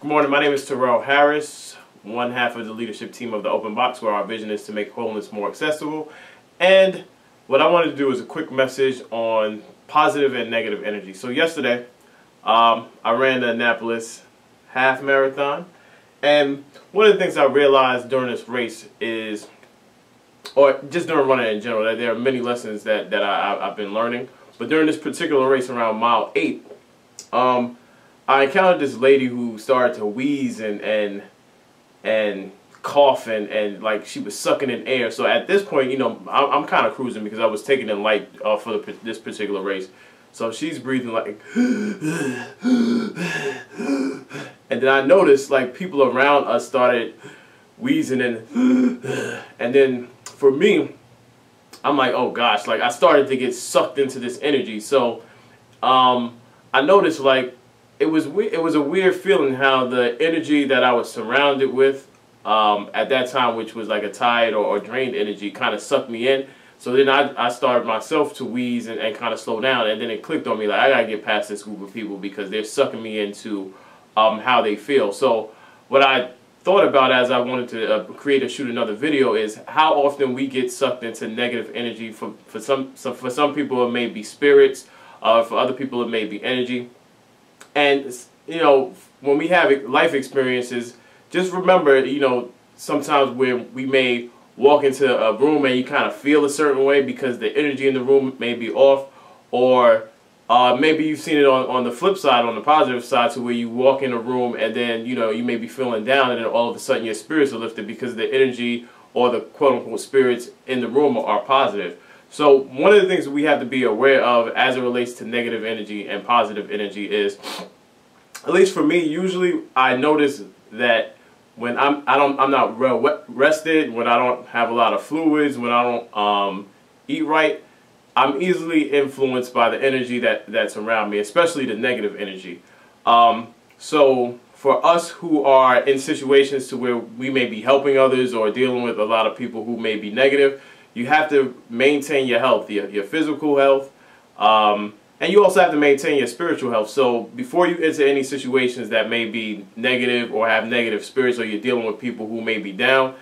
Good morning, my name is Terrell Harris, one half of the leadership team of the Open Box, where our vision is to make homeless more accessible. And what I wanted to do is a quick message on positive and negative energy. So yesterday, I ran the Annapolis half marathon, and one of the things I realized during this race is, or just during running in general, that there are many lessons that I've been learning. But during this particular race around mile 8, I encountered this lady who started to wheeze and cough and like she was sucking in air. So at this point, you know, I'm kind of cruising because I was taking in light for this particular race. So she's breathing like, and then I noticed like people around us started wheezing and then for me, I'm like, oh gosh, like I started to get sucked into this energy. So I noticed like, it was a weird feeling how the energy that I was surrounded with at that time, which was like a tired or drained energy, kind of sucked me in. So then I started myself to wheeze and kind of slow down, and then it clicked on me like I gotta get past this group of people because they're sucking me into how they feel. So what I thought about as I wanted to create or shoot another video is how often we get sucked into negative energy. For some people it may be spirits, for other people it may be energy. And, you know, when we have life experiences, just remember, you know, sometimes when we may walk into a room and you kind of feel a certain way because the energy in the room may be off, or maybe you've seen it on the flip side, on the positive side, to where you walk in a room and then, you know, you may be feeling down and then all of a sudden your spirits are lifted because the energy or the quote-unquote spirits in the room are positive. So one of the things we have to be aware of as it relates to negative energy and positive energy is, at least for me, usually I notice that when I'm not well rested, when I don't have a lot of fluids, when I don't eat right, I'm easily influenced by the energy that's around me, especially the negative energy. So for us who are in situations to where we may be helping others or dealing with a lot of people who may be negative, you have to maintain your health, your physical health, and you also have to maintain your spiritual health. So before you enter any situations that may be negative or have negative spirits, or you're dealing with people who may be down,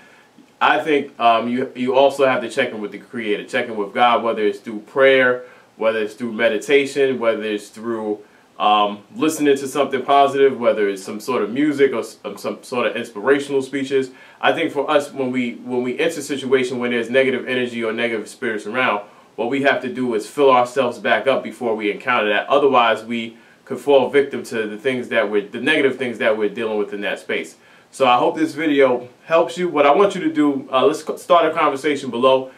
I think you also have to check in with the Creator, check in with God, whether it's through prayer, whether it's through meditation, whether it's through listening to something positive, whether it's some sort of music or some sort of inspirational speeches. I think for us, when we enter a situation when there's negative energy or negative spirits around, what we have to do is fill ourselves back up before we encounter that. Otherwise, we could fall victim to the negative things that we're dealing with in that space. So I hope this video helps you. What I want you to do, let's start a conversation below.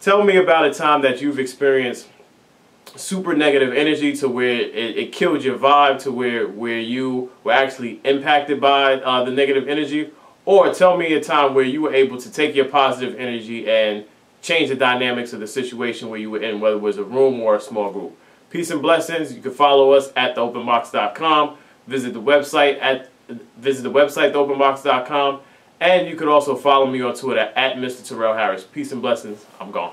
Tell me about a time that you've experienced super negative energy to where it killed your vibe, to where you were actually impacted by the negative energy, or tell me a time where you were able to take your positive energy and change the dynamics of the situation where you were in, whether it was a room or a small group. Peace and blessings. You can follow us at theopenbox.com, visit the website theopenbox.com, and you can also follow me on Twitter at Mr. Terrell Harris. Peace and blessings. I'm gone.